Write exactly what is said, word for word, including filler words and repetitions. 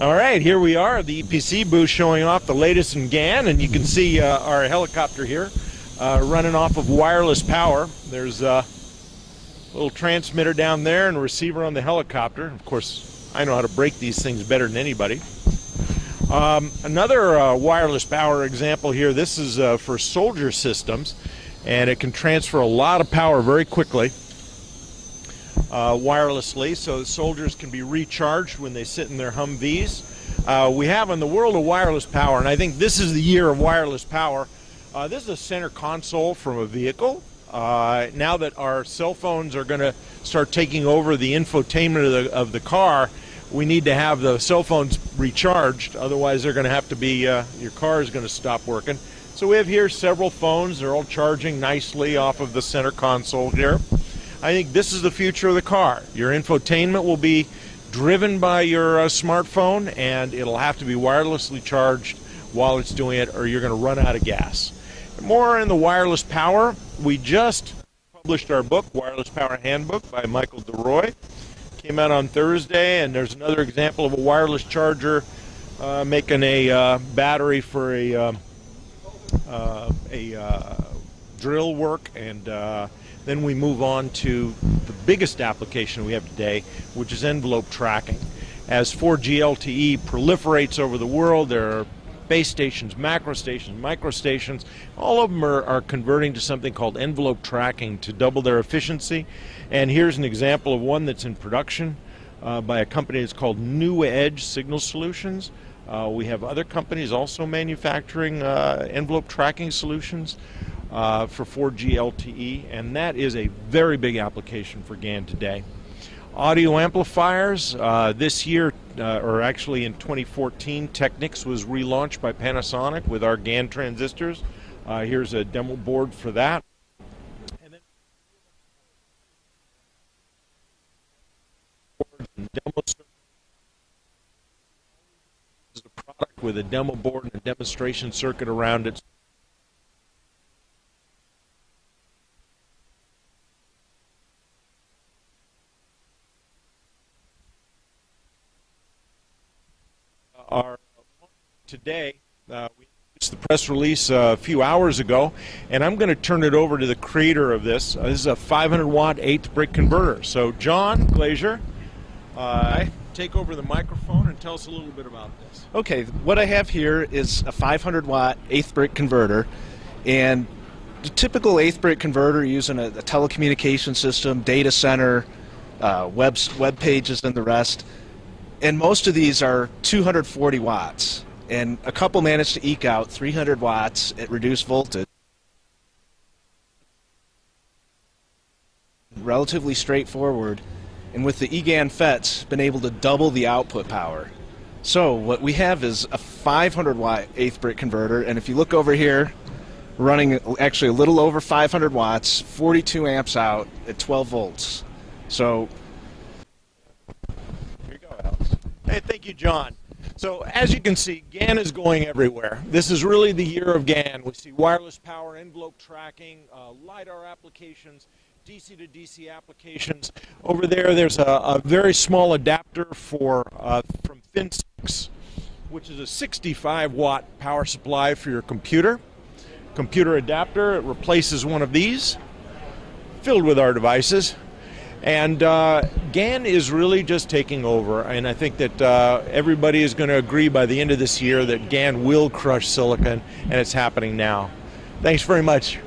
All right, here we are, the E P C booth showing off the latest in GAN, and you can see uh, our helicopter here uh, running off of wireless power. There's uh, a little transmitter down there and a receiver on the helicopter. Of course, I know how to break these things better than anybody. Um, another uh, wireless power example here, this is uh, for soldier systems, and it can transfer a lot of power very quickly. Uh, wirelessly, so the soldiers can be recharged when they sit in their Humvees. Uh, we have in the world of wireless power, and I think this is the year of wireless power. Uh, this is a center console from a vehicle. Uh, now that our cell phones are going to start taking over the infotainment of the, of the car, we need to have the cell phones recharged, otherwise they're going to have to be, uh, your car is going to stop working. So we have here several phones, they're all charging nicely off of the center console here. I think this is the future of the car. Your infotainment will be driven by your uh, smartphone, and it'll have to be wirelessly charged while it's doing it, or you're going to run out of gas. More in the wireless power, we just published our book, Wireless Power Handbook by Michael DeRoy. Came out on Thursday, and there's another example of a wireless charger uh, making a uh, battery for a, uh, uh, a uh, drill work, and uh, then we move on to the biggest application we have today, which is envelope tracking. As four G L T E proliferates over the world, there are base stations, macro stations, micro stations. All of them are, are converting to something called envelope tracking to double their efficiency. And here's an example of one that's in production uh, by a company that's called New Edge Signal Solutions. Uh, we have other companies also manufacturing uh, envelope tracking solutions. Uh, for four G L T E, and that is a very big application for GAN today. Audio amplifiers, uh, this year, uh, or actually in twenty fourteen, Technics was relaunched by Panasonic with our GAN transistors. Uh, here's a demo board for that. And then is a product with a demo board and a demonstration circuit around it. Our today, uh, we released the press release uh, a few hours ago, and I'm going to turn it over to the creator of this. Uh, this is a five hundred watt eighth brick converter. So, John Glazier, uh, take over the microphone and tell us a little bit about this. Okay, what I have here is a five hundred watt eighth brick converter, and the typical eighth brick converter using a, a telecommunication system, data center, uh, web web pages, and the rest. And most of these are two hundred forty watts, and a couple managed to eke out three hundred watts at reduced voltage. Relatively straightforward, and with the eGaN F E Ts, been able to double the output power. So what we have is a five hundred watt eighth brick converter, and if you look over here, running actually a little over five hundred watts, forty-two amps out at twelve volts. So. Hey, thank you, John. So, as you can see, GAN is going everywhere. This is really the year of GAN. We see wireless power, envelope tracking, uh, LiDAR applications, D C to D C applications. Over there, there's a, a very small adapter for uh, from FinSix, which is a sixty-five watt power supply for your computer. Computer adapter, it replaces one of these, filled with our devices. And uh, GAN is really just taking over, and I think that uh, everybody is going to agree by the end of this year that GAN will crush silicon, and it's happening now. Thanks very much.